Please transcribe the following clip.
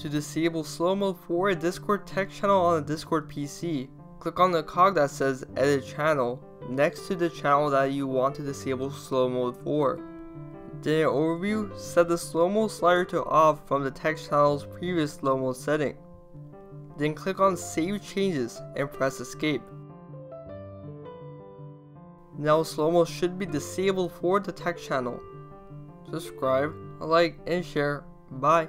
to disable slow mo for a Discord text channel on a Discord PC. Click on the cog that says Edit Channel next to the channel that you want to disable slow mo for. Then in Overview, set the slow mo slider to off from the text channel's previous slow mo setting. Then click on Save Changes and press Escape. Now slow mo should be disabled for the text channel. Subscribe, like, and share. Bye.